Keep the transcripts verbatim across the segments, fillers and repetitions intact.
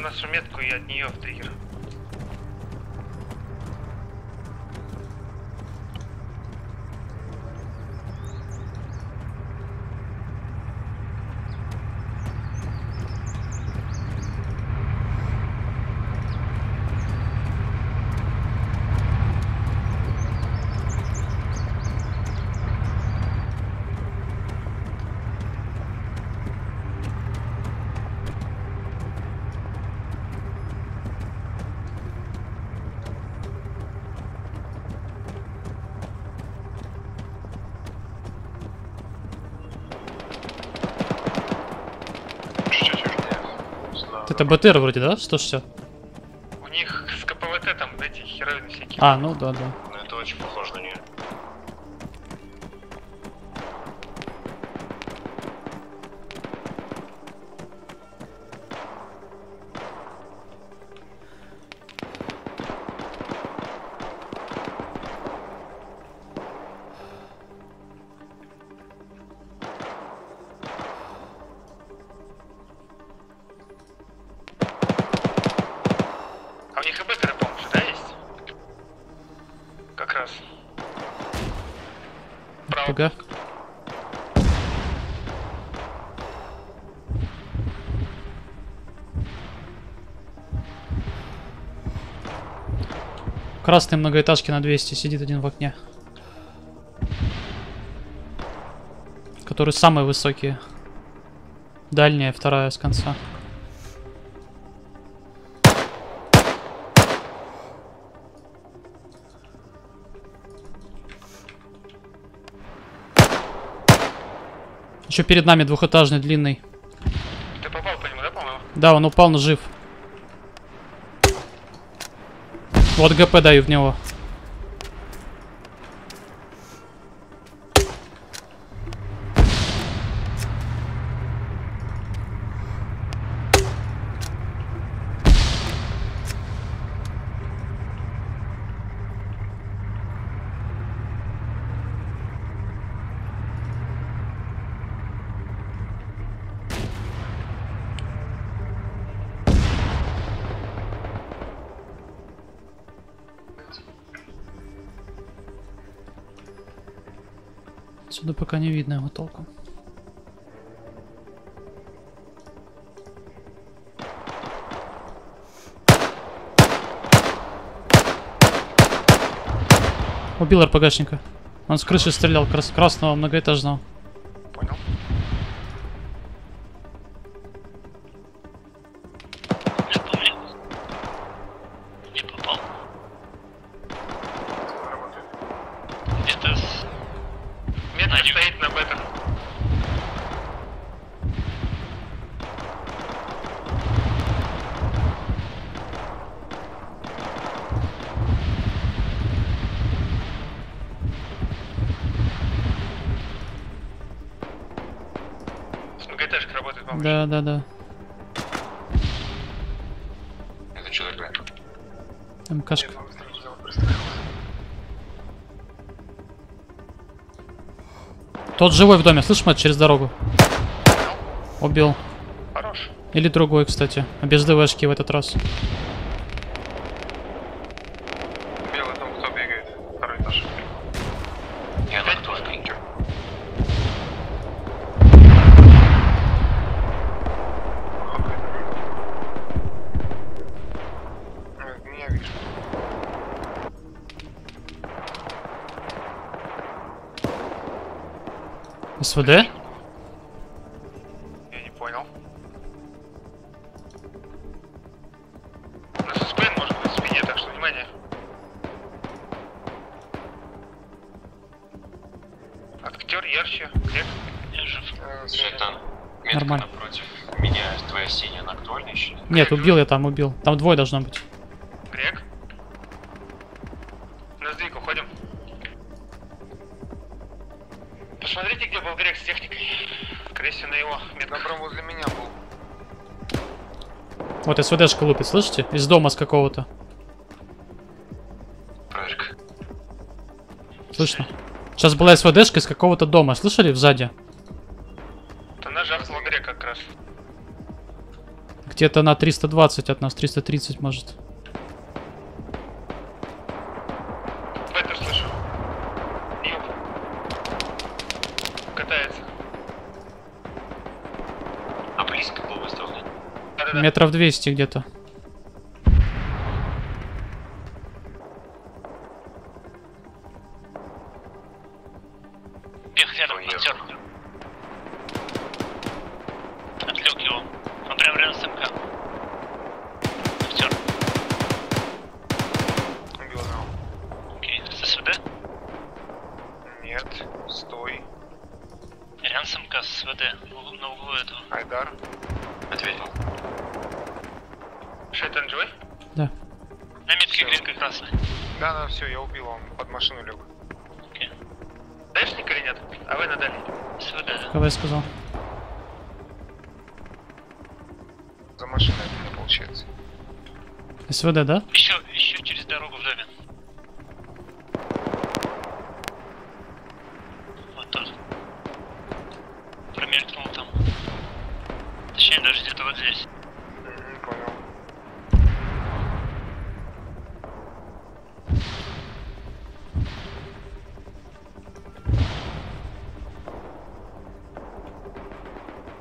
на нашу метку и от нее в триггер. Это БТР вроде, да? сто шестьдесят? У них с КПВТ там эти херовины всякие. А, ну да, да. Ну это очень похоже на нее. Красный многоэтажки на двести сидит один в окне, которые самые высокие. Дальняя, вторая с конца. Еще перед нами двухэтажный длинный. Ты попал по нему, да, по-моему? Да, он упал, но жив. Вот ГП даю в него. Сюда пока не видно его толком. Убил РПГшника. Он с крыши стрелял, крас красного многоэтажного. Понял. Не попал. Где-то с... Метка стоит на бета. С многоэтажкой работает, по-моему. Да, да, да. Это что такое? МКшка. Тот живой в доме, слышишь, мать, через дорогу? Убил. Хорош. Или другой, кстати. Без ДВшки в этот раз. Белый там кто бегает? Второй этаж. Я так тоже клинкер. Меня вижу. СВД? Я не понял. У нас СП может быть в спине, так что внимание. Актер ярче. Где? Я жив. Шайтан. Метка нормально. Напротив меня, твоя синяя, она актуальна еще? Нет, убил я там, убил. Там двое должно быть. Грек? На сдвиг уходим. Посмотрите, где был Грек с техникой. Скорее всего, на его метках. Добро возле меня был. Вот СВДшка лупит, слышите? Из дома с какого-то. Прожиг. Слышно? Сейчас была СВДшка из какого-то дома. Слышали? Сзади. Она жахнула Грека как раз. есть это на триста двадцать от нас, триста тридцать может. Это слышу. Нет. Катается. А близко был выставлен? Да-да-да. Метров двести где-то. СВД, да? Еще, еще через дорогу в доме. Вот тоже. Промелькнул там. Точнее, даже где-то вот здесь. Не понял.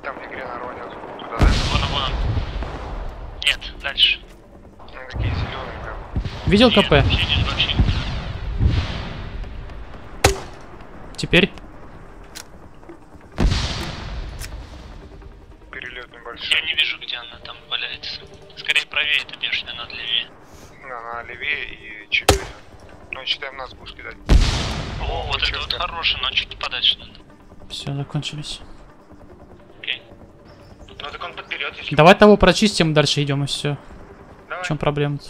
Там где Грена родят. Туда, да? Вон, вон. Нет, дальше. Видел КП? Нет, вообще нет, вообще нет. Теперь? Перелет небольшой. Я не вижу, где она там валяется. Скорее правее, это бешеная, надо левее. Она левее и чуть. Ну, считаем, нас будешь кидать. О, О вот это вот хорошее, но чуть подальше надо. Все, закончились. Окей. Ну так он подберет, если... Давай того прочистим, дальше идем и все. Давай. В чем проблема-то?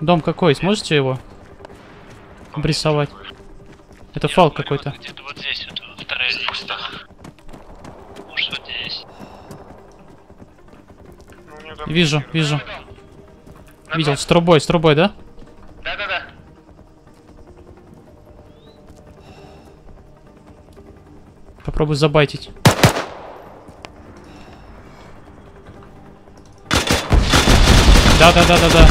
Дом какой? Сможете его обрисовать? Это фал какой-то. Где-то вот здесь, вот вторая в кустах. Может вот здесь. Вижу, вижу. Видел, с трубой, с трубой, да? Да-да-да. Попробую забайтить. Да-да-да-да-да.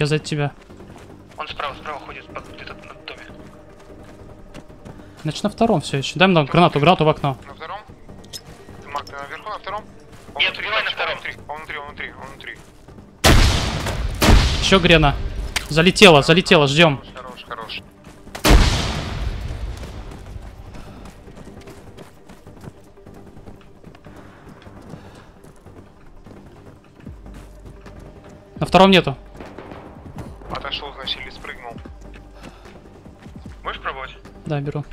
Я за тебя. Он справа, справа ходит, где-то над доме. Значит, на втором все еще. Дай мне гранату, гранату в окно. На втором? Марк, ты наверху, на втором? Он Нет, убивай на втором. Он внутри, он внутри, он внутри. Еще Грена. Залетела, залетела, ждем. Хорош, хорош. На втором нету. Отошел, значит, или спрыгнул. Можешь пробовать? Да, беру.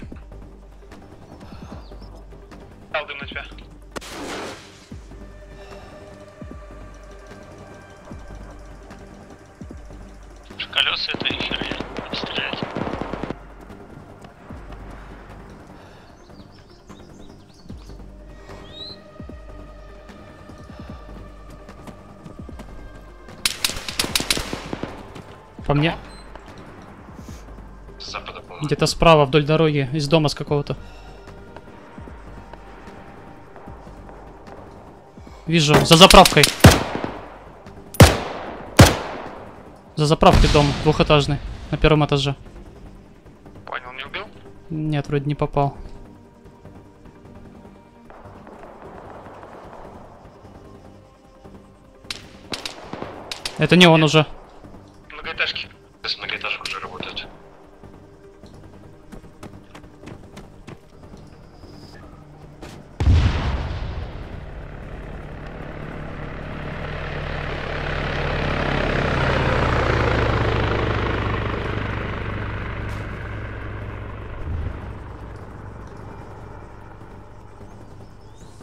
Дал дым на тебя. Колеса это и херня. Стрелять. По мне. Где-то справа, вдоль дороги, из дома с какого-то. Вижу, за заправкой. За заправкой дом, двухэтажный, на первом этаже. Понял, не убил? Нет, вроде не попал. Это не он уже. Многоэтажки. С многоэтажек уже работают.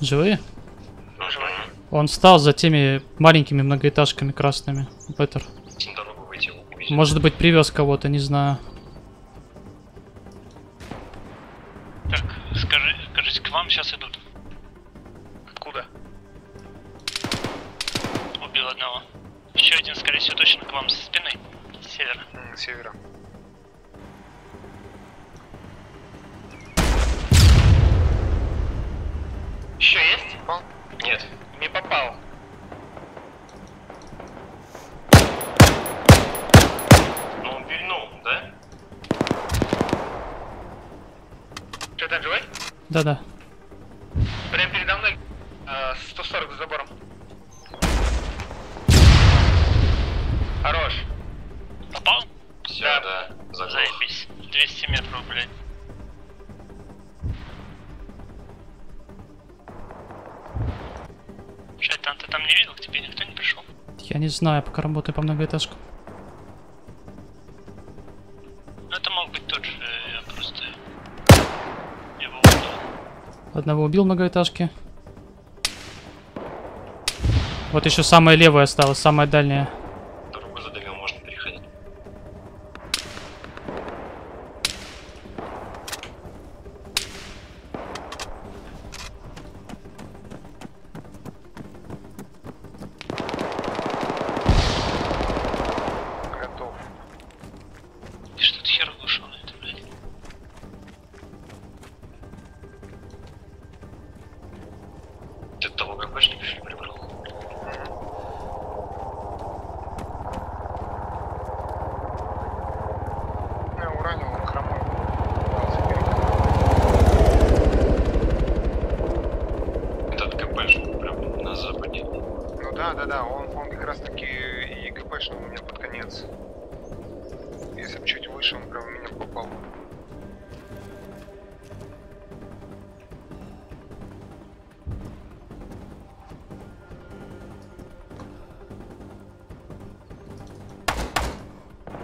Живые? Живые. Он встал за теми маленькими многоэтажками красными. Петер. Может быть, привез кого-то, не знаю. Так, скажи, скажите, к вам сейчас идут. Откуда? Убил одного. Еще один, скорее всего, точно к вам со спины. С севера. С севера. Еще есть? Попал? Нет, не попал. Но он пильнул, да? Что, там живой? Да-да. Прямо передо мной э, сто сорок за забором. Хорош. Попал? Все, да. да. Заебись. двести метров, блядь. Что, там, ты там не видел? К тебе никто не пришел? Я не знаю, пока работаю по многоэтажкам. Ну это мог быть тот же, я просто его убил. Одного убил многоэтажки. Вот еще самая левая осталась, самая дальняя.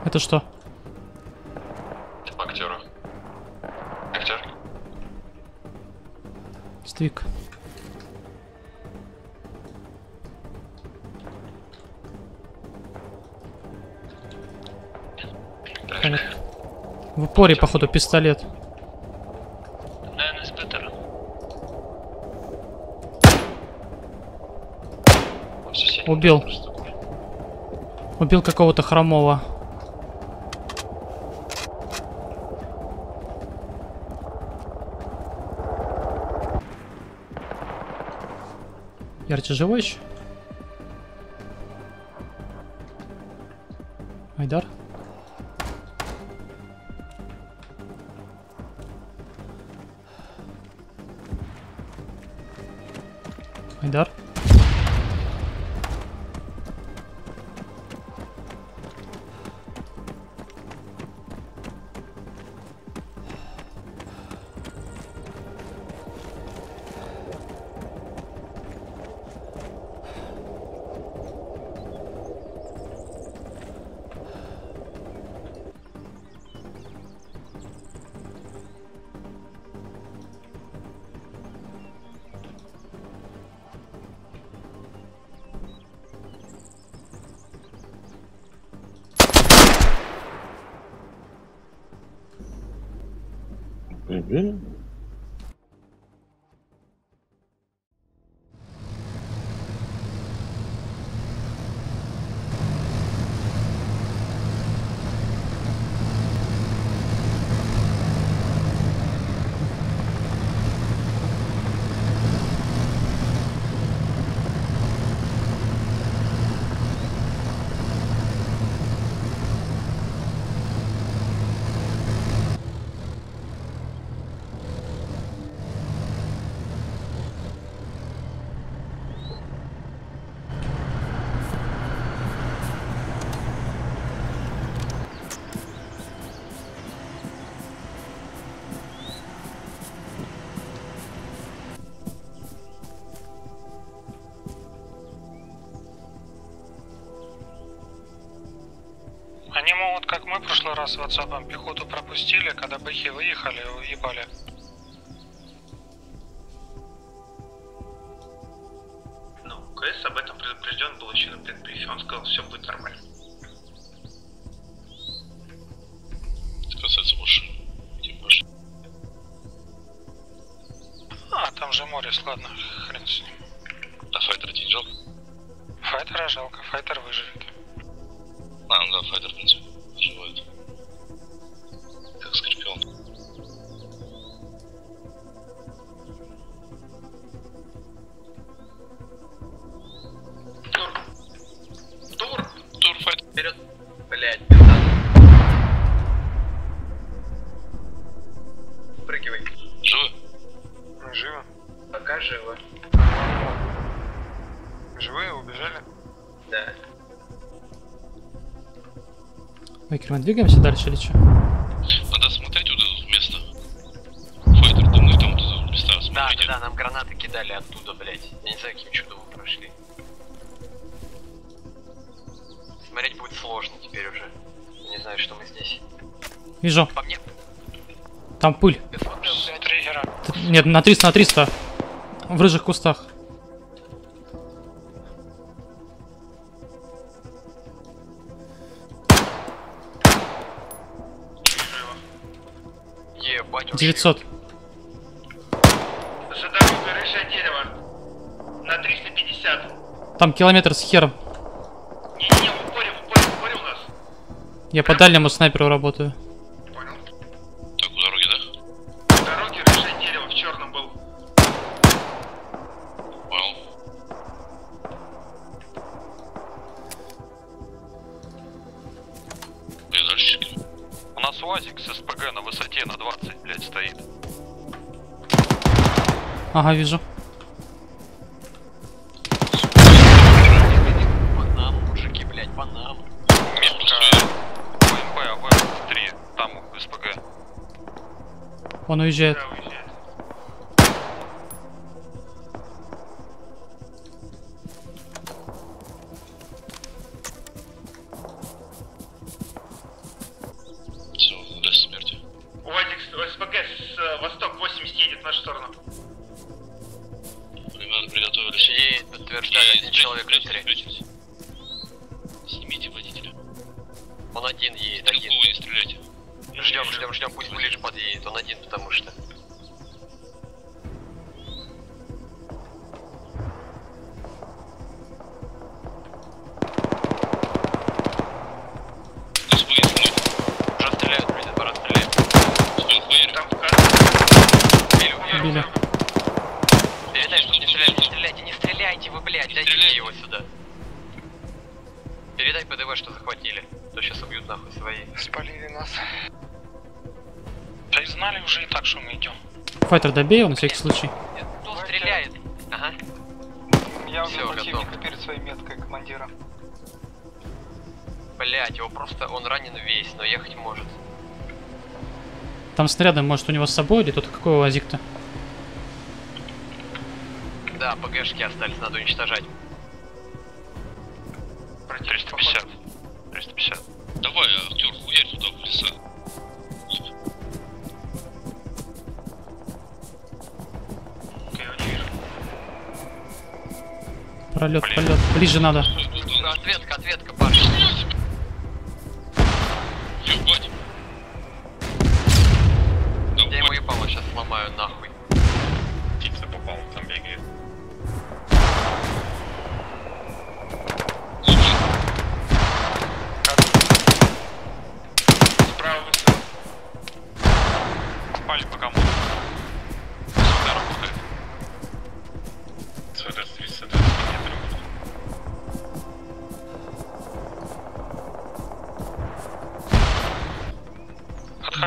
Это что? Актера. Актер. Сдвиг. В упоре, походу, пистолет. Убил. Убил какого-то хромого. Ярче живой еще? Айдар? Айдар? Они могут, как мы в прошлый раз в WhatsApp пехоту пропустили, когда бэхи выехали, уебали. УКС об этом предупрежден был еще на предбрифе. Он сказал, все будет нормально. Это касается машины. Где машина? А, там же море, ладно, хрен с ним. А файтер тебе жалко? Файтера жалко, файтер выживет. А, ну да, файтер, в принципе, выживает. Как скорпион. Тур. Тур. Тур, файтер. Вперед. Блять, пизда. Прыгивай. Живы? Мы живы. Пока живы. Живые убежали? Да. Вейкер, мы двигаемся дальше или что? Надо смотреть вот это место. Файтер, думаю, там вот это место. Смотрите. Да, да, да, нам гранаты кидали оттуда, блять. Я не знаю, каким чудом мы прошли. Смотреть будет сложно теперь уже. Не знаю, что мы здесь. Вижу. По мне? Там пыль. Нет, на триста, на триста. В рыжих кустах. девятьсот. За дорогой рыжее дерево. На триста пятьдесят. Там километр с хером. Не-не-не, в упоре, в упоре, в упоре у нас. Я по дальнему снайперу работаю. Понял. Так, у дороги, да? У дороги рыжее дерево в черном был. Понял. Где дальше? У нас УАЗик с СПГ на высоте на двадцать. Стоит. Ага, вижу. По нам, мужики, блядь, по нам. ОМБ, АВ, три, там СПГ. Он уезжает. Да, уезжает. Файтер, добей его на всякий случай. Нет, кто стреляет? Ага. Я убил противника перед своей меткой командира. Блять, его просто... Он ранен весь, но ехать может. Там снарядом, может, у него с собой или тут какой УАЗик-то? Да, ПГшки остались, надо уничтожать. триста пятьдесят. триста пятьдесят. Давай, актер, уедь туда, в леса. Пролет, пролет, ближе надо. Ответка, ответка, парень. Ебать. Я ему ебало сейчас сломаю, нахуй. Птица попала, там бегает. Справа высыл. Спали по кому.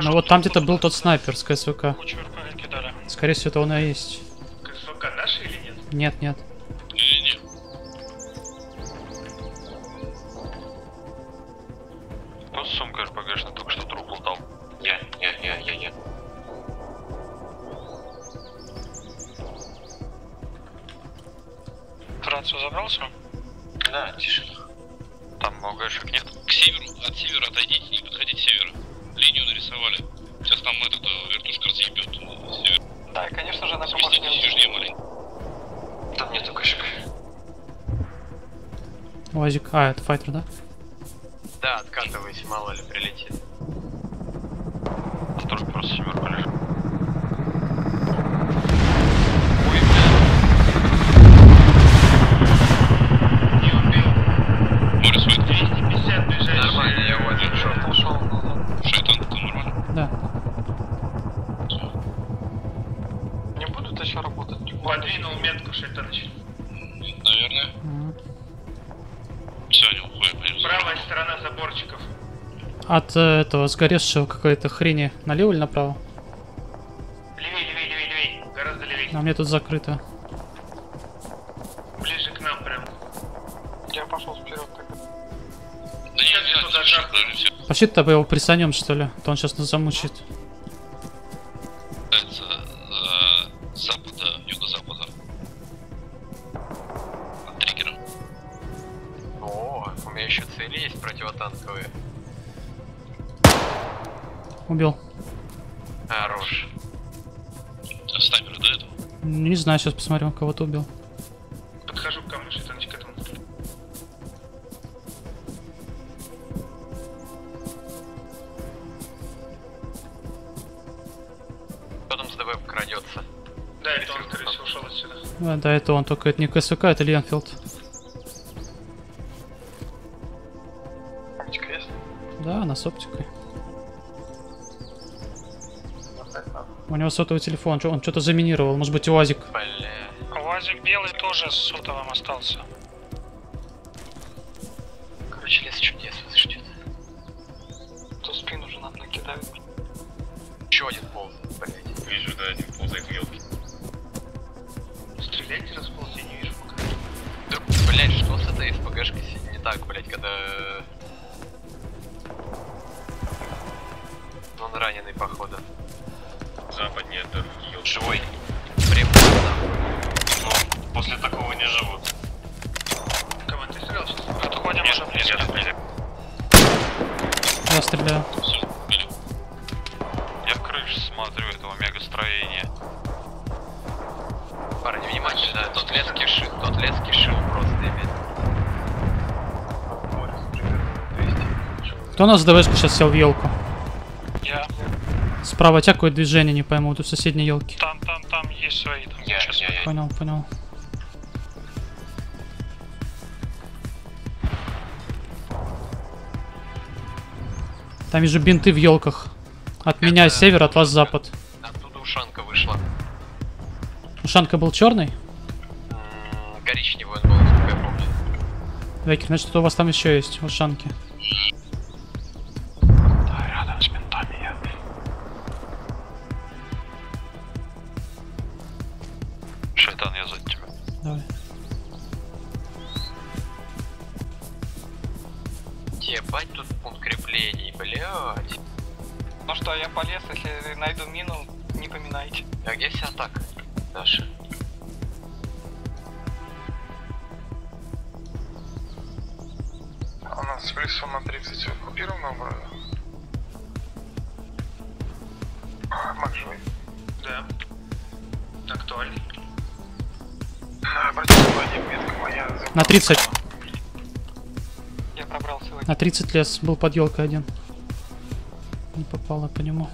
Ну вот там где-то был тот снайпер с КСВК. Скорее всего, это он и есть. КСВК наши или нет? Нет, нет. Не-не-не. Ну, сумка РПГ, что только что труп лутал. Не-не-не-не-не. Францию забрался? Да, тишина. Там ОГшек нет. К северу, от севера отойдите, не подходите к северу. Линию нарисовали. Сейчас там этот вертушка разъебет. Да, конечно же, она поможет. Там нету кошек. Уазик. А, это файтер, да? Да, откатывайся, мало ли прилетит. А вдруг просто семерка лежит. Ой, блин. Не убил. Морис, вот двести пятьдесят бежать. Нормально, я уводил, шорт ушел. Шайтан, это нормально? Да. Не будут еще работать? Подвинул метку, Шайтан еще. Наверное. Правая сторона заборчиков. От э, этого сгоревшего какой-то хрени налево или направо? Левей, левей, левей, левей. Гораздо левей. А мне тут закрыто. Ближе к нам прям. Я пошел вперед. Да я сейчас туда жахну. Пошли -то его присанем, что ли? То он сейчас нас замучит. Это э, запада, юго-запада. От триггера. О, у меня еще цели есть противотанковые. Убил. Хорош. А снайпер до этого? Не знаю, сейчас посмотрим, кого-то убил. Подхожу к камню, что-то к этому. Кто там с ДВ крадется? Да, это он, скорее всего, ушел отсюда. Да, да, это он, только это не КСК, это Ленфилд. Оптика есть? Да, она с оптикой. У него сотовый телефон, он что-то заминировал, может быть, УАЗик. Бля. УАЗик белый тоже с сотовым остался. Короче, лес чудес защитит. То спину уже надо накидать. Еще один полз, блядь. Вижу, да, один ползает в елке. Стреляйте раз в полз, я не вижу пока. Да, блядь, что с этой СПГшкой не так, блядь, когда... Он раненый, походу. Западнее, да. Живой. Но после такого не живут. Команда стрелял сейчас. Отходим, нет, уже близко. Я стреляю. Я в крышу смотрю этого мегастроения. Парни, внимательно, тот лес кишил, тот лес кишил просто имеет. Кто у нас с ДВшкой сейчас сел в елку? Я. Справа от тебя какое движение, не пойму, тут соседние елки. Там, там, там есть свои. Там я, сейчас я, я, я. Понял, понял. Там вижу бинты в елках. От это... меня север, от вас запад. Оттуда ушанка вышла. Ушанка был черный? М-м, коричневый он был, насколько я помню. Векер, значит, что у вас там еще есть, ушанки? На тридцать. Я пробрал сегодня. На тридцать лес был под елкой один. Не попало по нему.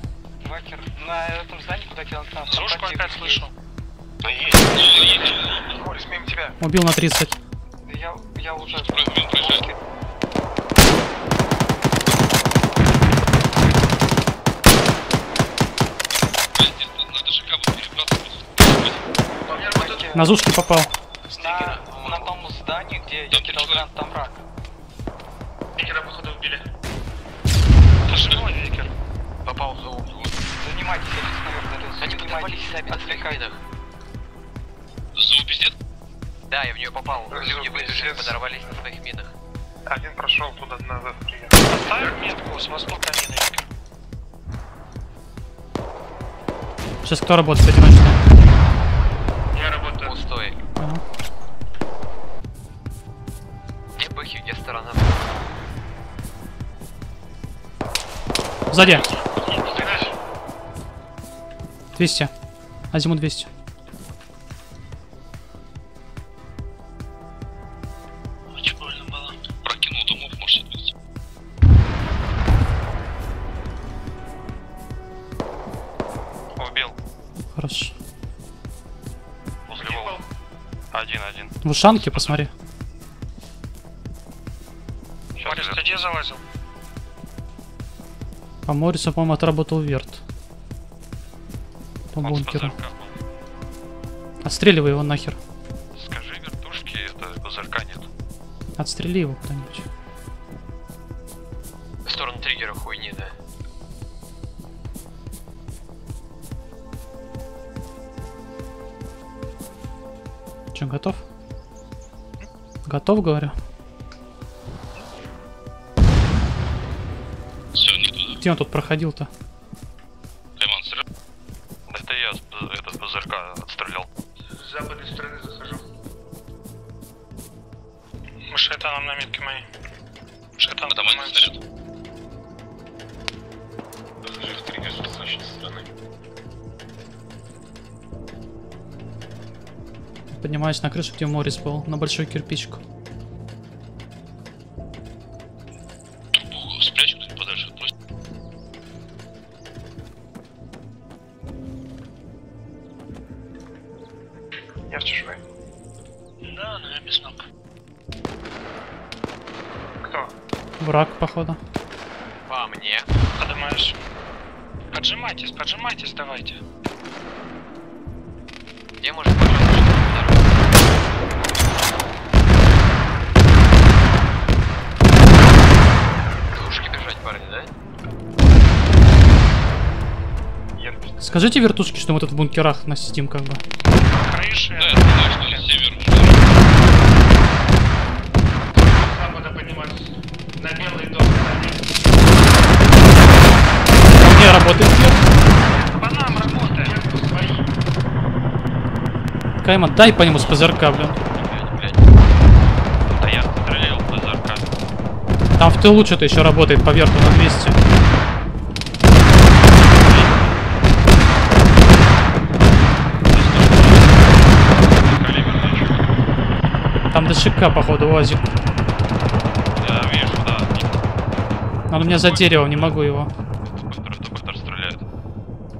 Вакер, на этом здании куда кидал там. Слушку опять слышал. Да есть, есть. Морис, мимо тебя. Убил на тридцать. Я, я уже... На зушки попал. На, на том здании, где да, я кидал грант, там рак. Викера, походу, убили. Это что, Викер? Попал за углу. Занимайтесь, я сейчас наверх залез. Они поднимались сами на своих хайдах. Зуб пиздец? Да, я в нее попал. Люди выбежали, подорвались на своих минах. Один прошел туда назад. Поставь метку с востока мины. Сейчас кто работает одиночно? Я работаю. Пустой. Ага. Где бэхи, где сторона? Сзади. двести. На зиму двести. Очень больно было. Убил. Хорошо. Возле волн. Один, один. В ушанке, посмотри. Морис, ты где залазил? А Мориса, по-моему, отработал верт. По бункеру. Отстреливай его нахер. Скажи вертушки, это базарка нет. Отстрели его кто-нибудь. В сторону триггера хуйни, да. Че, готов? Готов, говорю. Где он тут проходил-то? Это я этот базарка отстрелял. С западной стороны захожу. Шайтаном на метке моей. Шайтан там один стоит. Захожу в триггер с захоченной стороны. Поднимаюсь на крышу, где Морис был, на большой кирпичку. Трубу спрячь подальше, отпусти. Я в чужой. Да, но я без ног. Кто? Враг, походу. По мне. Поднимаешь. Поджимайтесь, поджимайтесь, давайте. Где может поджимать? Скажите вертушки, что мы тут в бункерах насидим как бы. Крыши. Да, да, север. Запада подниматься. На белый дом. Не работает вверх. По нам работает. Кайман, дай по нему с ПЗРК, блин. Да я стрелял ПЗРК. Там в тылу что-то еще работает по верху на двести. Там до ШК, походу, УАЗик. Я вижу, да. Он у меня за деревом, не могу его. Это Беттер стреляет.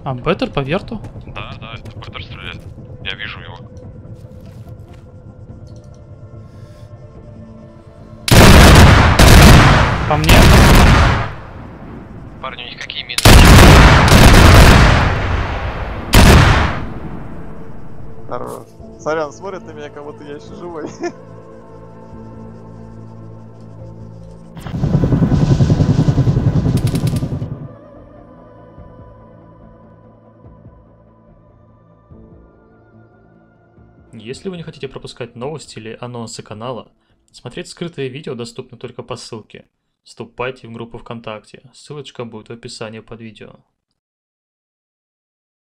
А, Беттер по верту? Да, да, это Беттер стреляет. Я вижу его. По мне. Парни, у них какие мины. Здорово. Сорян, смотрят на меня, как будто я еще живой. Если вы не хотите пропускать новости или анонсы канала, смотреть скрытые видео доступно только по ссылке. Вступайте в группу ВКонтакте, ссылочка будет в описании под видео.